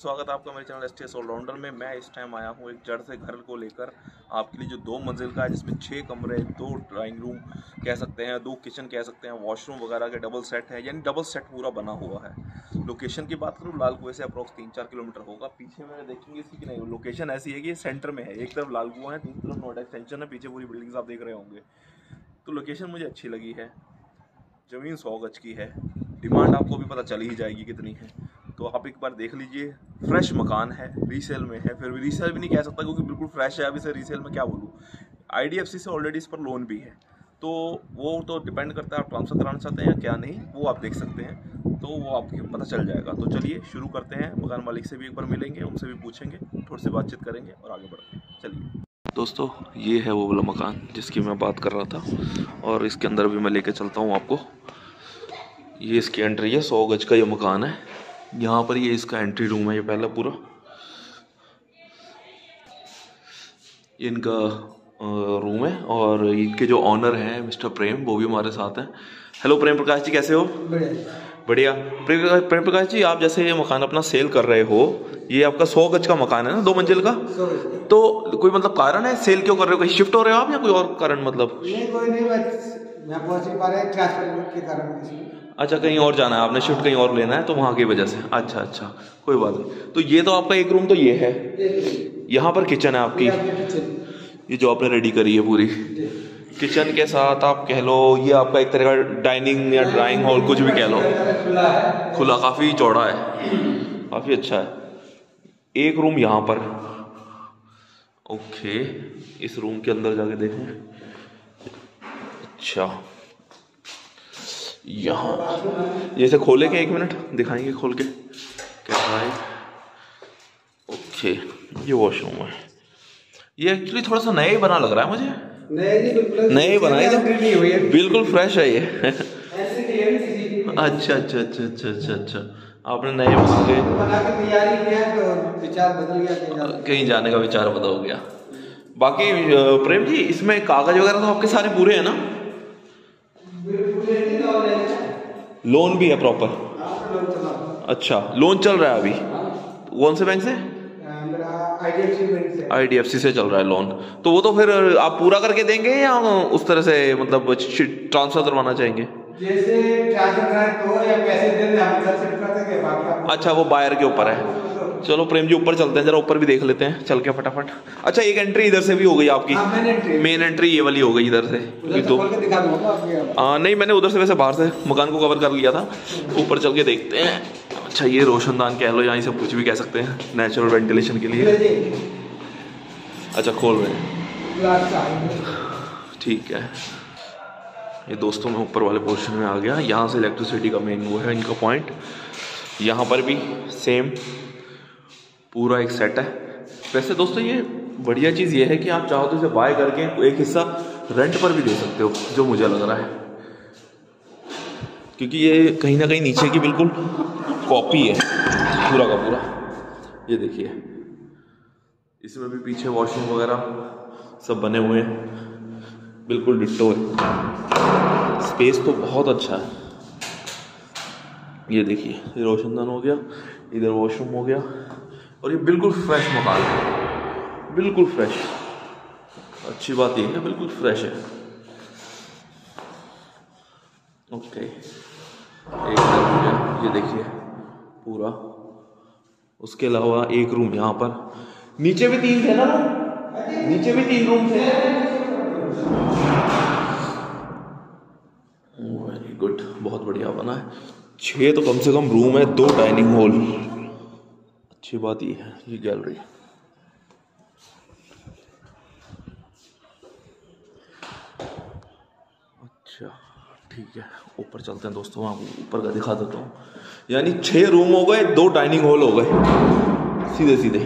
स्वागत है आपका मेरे channel S T S allrounder में। मैं इस टाइम आया हूँ एक जड़ से घर को लेकर आपके लिए, जो 2 मंजिल का है, जिसमें 6 कमरे, 2 ड्राइंग रूम कह सकते हैं, 2 किचन कह सकते हैं, वॉशरूम वगैरह के डबल सेट है, यानी डबल सेट पूरा बना हुआ है। लोकेशन की बात करूँ, लाल कुएं से अप्रॉक्स 3-4 किलोमीटर होगा। पीछे में देखेंगे इसकी कि नहीं, लोकेशन ऐसी है कि सेंटर में है, एक तरफ लाल कुआं है, दूसरी तरफ नोएडा एक्सटेंशन है, पीछे पूरी बिल्डिंग्स आप देख रहे होंगे। तो लोकेशन मुझे अच्छी लगी है। ज़मीन 100 गज की है, डिमांड आपको भी पता चल ही जाएगी कितनी है, तो आप एक बार देख लीजिए। फ्रेश मकान है, रीसेल में है, फिर भी रीसेल भी नहीं कह सकता क्योंकि बिल्कुल फ्रेश है। अभी से रीसेल में क्या बोलूँ, आईडीएफसी से ऑलरेडी इस पर लोन भी है, तो वो तो डिपेंड करता है आप ट्रांसफर कराना चाहते हैं या क्या नहीं, वो आप देख सकते हैं, तो वो आपको पता चल जाएगा। तो चलिए शुरू करते हैं, मकान मालिक से भी एक बार मिलेंगे, उनसे भी पूछेंगे, थोड़ी सी बातचीत करेंगे और आगे बढ़ेंगे। चलिए दोस्तों, ये है वो वाला मकान जिसकी मैं बात कर रहा था, और इसके अंदर भी मैं लेके चलता हूँ आपको। ये इसकी एंट्री है, 100 गज का ये मकान है। यहाँ पर ये इसका एंट्री रूम है, ये पहला पूरा इनका रूम है। और इनके जो ऑनर हैं मिस्टर प्रेम, वो भी हमारे साथ हैं। हेलो प्रेम प्रकाश जी, कैसे हो? बढ़िया। प्रेम प्रकाश जी, आप जैसे ये मकान अपना सेल कर रहे हो, ये आपका 100 गज का मकान है ना, 2 मंजिल का, तो कोई मतलब कारण है सेल क्यों कर रहे हो? कहीं शिफ्ट हो रहे हो आप या कोई और कारण? मतलब नहीं, कोई नहीं, बस मैं पहुंच नहीं पा रहा है ट्रांसफर के कारण। अच्छा, कहीं और जाना है आपने, शिफ्ट कहीं और लेना है, तो वहाँ की वजह से। अच्छा अच्छा, कोई बात नहीं। तो ये तो आपका एक रूम तो ये है, यहाँ पर किचन है आपकी, ये जो आपने रेडी करी है पूरी, किचन के साथ आप कह लो ये आपका एक तरह का डाइनिंग या ड्राइंग हॉल कुछ भी कह लो, खुला, काफ़ी चौड़ा है, काफ़ी अच्छा है। एक रूम यहाँ पर, ओके, इस रूम के अंदर जाके देखें। अच्छा, यहाँ जैसे खोले के 1 मिनट दिखाएंगे खोल के कैसा है। ओके, ये वॉशरूम है, ये एक्चुअली थोड़ा सा नया ही बना लग रहा है मुझे, नया ही बना है, बिल्कुल फ्रेश है ये। अच्छा अच्छा अच्छा अच्छा अच्छा अच्छा, आपने नए बना के तैयारी किया, तो विचार बदल गया, कहीं जाने का विचार बदल गया। बाकी प्रेम जी, इसमें कागज वगैरह तो आपके सारे पूरे हैं ना, लोन भी है प्रॉपर? अच्छा, लोन चल रहा है अभी, कौन से बैंक से? आईडीएफसी से चल रहा है लोन। तो वो तो फिर आप पूरा करके देंगे या उस तरह से मतलब ट्रांसफर करवाना चाहेंगे? जैसे तो या पैसे देंगे, अच्छा वो बायर के ऊपर है। चलो प्रेम जी, ऊपर चलते हैं, जरा ऊपर भी देख लेते हैं चल के फटाफट। अच्छा, एक एंट्री इधर से भी हो गई आपकी, मेन एंट्री ये वाली हो गई इधर से, तो नहीं मैंने उधर से वैसे बाहर से मकान को कवर कर लिया था। ऊपर चल के देखते हैं। अच्छा, ये रोशनदान कह लो, यहाँ से कुछ भी कह सकते हैं, नेचुरल वेंटिलेशन के लिए। अच्छा, खोल रहे, ठीक है। ये दोस्तों में ऊपर वाले पोर्शन में आ गया, यहाँ से इलेक्ट्रिसिटी का मेन वो है इनका पॉइंट। यहाँ पर भी सेम पूरा एक सेट है। वैसे दोस्तों ये बढ़िया चीज़ ये है कि आप चाहो तो इसे बाय करके एक हिस्सा रेंट पर भी दे सकते हो, जो मुझे लग रहा है, क्योंकि ये कहीं ना कहीं नीचे की बिल्कुल कॉपी है पूरा का पूरा। ये देखिए, इसमें भी पीछे वॉशरूम वगैरह सब बने हुए हैं, बिल्कुल डिट्टो है, स्पेस तो बहुत अच्छा है। ये देखिए, रोशनदान हो गया, इधर वॉशरूम हो गया, और ये बिल्कुल फ्रेश मकान है, बिल्कुल फ्रेश। अच्छी बात ये है, बिल्कुल फ्रेश है। ओके, एक ये देखिए पूरा, उसके अलावा एक रूम यहाँ पर, नीचे भी 3 थे ना, नीचे भी 3 रूम थे। वेरी गुड, बहुत बढ़िया बना है। 6 तो कम से कम रूम है, 2 डाइनिंग हॉल, अच्छी बात ये है। ये गैलरी, अच्छा ठीक है, ऊपर चलते हैं दोस्तों, आपको ऊपर का दिखा देता हूँ। यानी 6 रूम हो गए, 2 डाइनिंग हॉल हो गए, सीधे सीधे।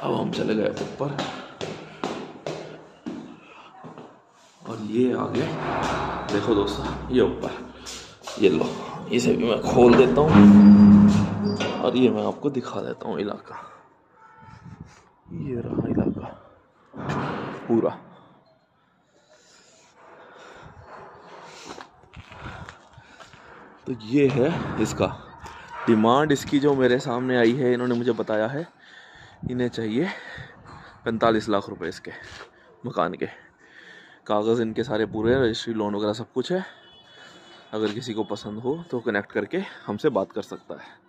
अब हम चले गए ऊपर, और ये आ गए, देखो दोस्तों ये ऊपर, ये लो, इसे भी मैं खोल देता हूँ और ये मैं आपको दिखा देता हूँ इलाका। ये रहा इलाका पूरा, तो ये है इसका डिमांड इसकी जो मेरे सामने आई है, इन्होंने मुझे बताया है इन्हें चाहिए 45 लाख रुपए इसके मकान के। कागज़ इनके सारे पूरे, रजिस्ट्री लोन वगैरह सब कुछ है। अगर किसी को पसंद हो तो कनेक्ट करके हमसे बात कर सकता है।